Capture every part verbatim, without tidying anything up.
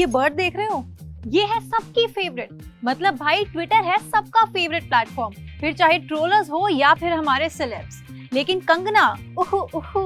ये बर्ड देख रहे हो, ये है सबकी फेवरेट। मतलब भाई ट्विटर है सबका फेवरेट प्लेटफॉर्म, फिर चाहे ट्रोलर्स हो या फिर हमारे सेलेब्स। लेकिन कंगना उहु उहु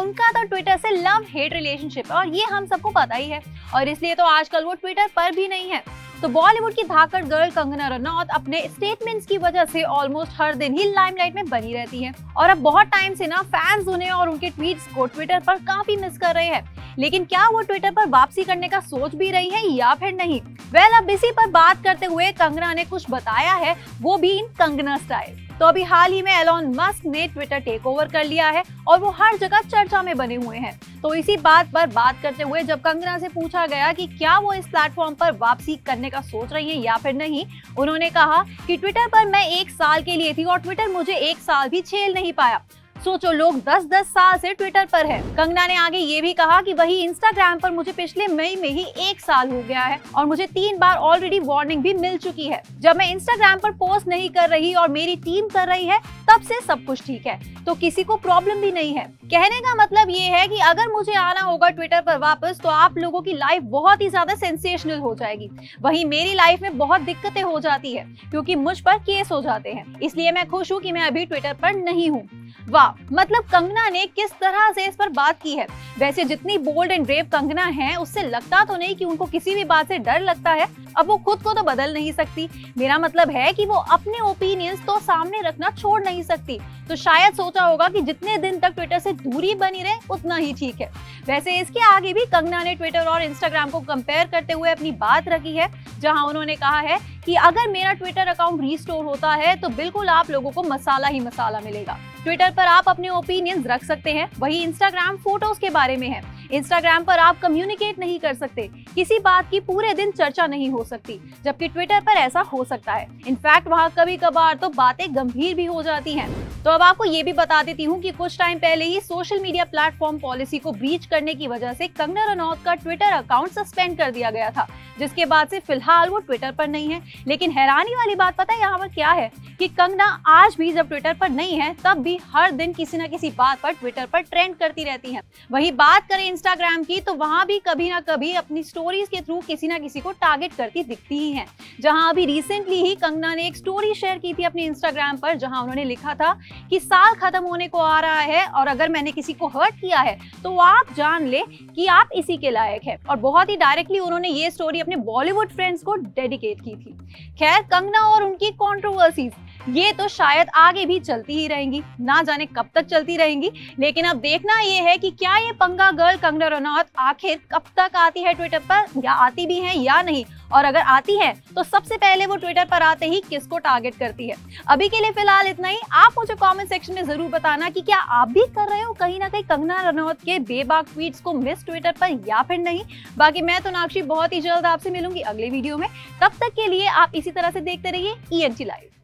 उनका तो ट्विटर से लव हेट रिलेशनशिप है और ये हम सबको पता ही है, और इसलिए तो आजकल वो ट्विटर पर भी नहीं है। तो बॉलीवुड की धाकड़ गर्ल कंगना रनौत अपने स्टेटमेंट्स की वजह से ऑलमोस्ट हर दिन ही लाइमलाइट में बनी रहती है, और अब बहुत टाइम से ना फैंस उन्हें और उनके ट्वीट्स को ट्विटर पर काफी मिस कर रहे हैं। लेकिन क्या वो ट्विटर पर वापसी करने का सोच भी रही है या फिर नहीं? वेल well, अब इसी पर बात करते हुए कंगना ने कुछ बताया है, वो भी इन कंगना स्टाइल। तो अभी हाल ही में एलॉन मस्क ने ट्विटर टेक ओवर कर लिया है और वो हर जगह चर्चा में बने हुए हैं। तो इसी बात पर बात करते हुए जब कंगना से पूछा गया कि क्या वो इस प्लेटफॉर्म पर वापसी करने का सोच रही है या फिर नहीं, उन्होंने कहा कि ट्विटर पर मैं एक साल के लिए थी और ट्विटर मुझे एक साल भी झेल नहीं पाया। सोचो लोग दस दस साल से ट्विटर पर हैं। कंगना ने आगे ये भी कहा कि वही इंस्टाग्राम पर मुझे पिछले मई में ही एक साल हो गया है और मुझे तीन बार ऑलरेडी वार्निंग भी मिल चुकी है। जब मैं इंस्टाग्राम पर पोस्ट नहीं कर रही और मेरी टीम कर रही है तब से सब कुछ ठीक है, तो किसी को प्रॉब्लम भी नहीं है। कहने का मतलब ये है कि अगर मुझे आना होगा ट्विटर पर वापस तो आप लोगों की लाइफ बहुत ही ज्यादा सेंसेशनल हो जाएगी, वही मेरी लाइफ में बहुत दिक्कतें हो जाती है क्योंकि मुझ पर केस हो जाते हैं, इसलिए मैं खुश हूँ कि मैं अभी ट्विटर पर नहीं हूँ। वाह, मतलब कंगना ने किस तरह से इस पर बात की है। वैसे जितनी बोल्ड एंड ब्रेव कंगना है उससे लगता तो नहीं कि उनको किसी भी बात से डर लगता है। अब वो खुद को तो बदल नहीं सकती, मेरा मतलब है कि वो अपने ओपिनियंस तो सामने रखना छोड़ नहीं सकती, तो शायद सोचा होगा कि जितने दिन तक ट्विटर से दूरी बनी रहे उतना ही ठीक है। वैसे इसके आगे भी कंगना ने ट्विटर और इंस्टाग्राम को कंपेयर करते हुए अपनी बात रखी है, जहां उन्होंने कहा है कि अगर मेरा ट्विटर अकाउंट रीस्टोर होता है तो बिल्कुल आप लोगों को मसाला ही मसाला मिलेगा। ट्विटर पर आप अपने ओपिनियंस रख सकते हैं, वही इंस्टाग्राम फोटोज के बारे में है। इंस्टाग्राम पर आप कम्युनिकेट नहीं कर सकते, किसी बात की पूरे दिन चर्चा नहीं हो सकती, जबकि ट्विटर पर ऐसा हो सकता है। इनफैक्ट वहाँ कभी कभार तो बातें गंभीर भी हो जाती हैं। तो अब आपको ये भी बता देती हूँ कि कुछ टाइम पहले ही सोशल मीडिया प्लेटफॉर्म पॉलिसी को ब्रीच करने की वजह से कंगना रनौत का ट्विटर अकाउंट सस्पेंड कर दिया गया था, जिसके बाद से फिलहाल वो ट्विटर पर नहीं है। लेकिन हैरानी वाली बात पता है यहाँ पर क्या है कि कंगना आज भी जब ट्विटर पर नहीं है तब भी हर दिन किसी न किसी बात पर ट्विटर पर ट्रेंड करती रहती है। वही बात करें इंस्टाग्राम की तो वहाँ भी कभी ना कभी अपनी स्टोरीज के थ्रू किसी ना किसी को टारगेट करती दिखती ही है। जहाँ अभी रिसेंटली ही कंगना ने एक स्टोरी शेयर की थी अपने इंस्टाग्राम पर, जहाँ उन्होंने लिखा था कि साल खत्म होने को आ रहा है और अगर मैंने किसी को हर्ट किया है तो आप जान ले कि आप इसी के लायक है, और बहुत ही डायरेक्टली उन्होंने ये स्टोरी अपने बॉलीवुड फ्रेंड्स को डेडिकेट की थी। खैर कंगना और उनकी कंट्रोवर्सीज ये तो शायद आगे भी चलती ही रहेंगी, ना जाने कब तक चलती रहेंगी। लेकिन अब देखना ये है कि क्या ये पंगा गर्ल कंगना रनौत आखिर कब तक आती है ट्विटर पर, या आती भी है या नहीं, और अगर आती है तो सबसे पहले वो ट्विटर पर आते ही किसको टारगेट करती है। अभी के लिए फिलहाल इतना ही। आप मुझे कमेंट सेक्शन में जरूर बताना कि क्या आप भी कर रहे हो कहीं ना कहीं कंगना रनौत के बेबाक ट्वीट्स को मिस ट्विटर पर या फिर नहीं। बाकी मैं तो नाक्षी बहुत ही जल्द आपसे मिलूंगी अगले वीडियो में, तब तक के लिए आप इसी तरह से देखते रहिए ई एन टी लाइव।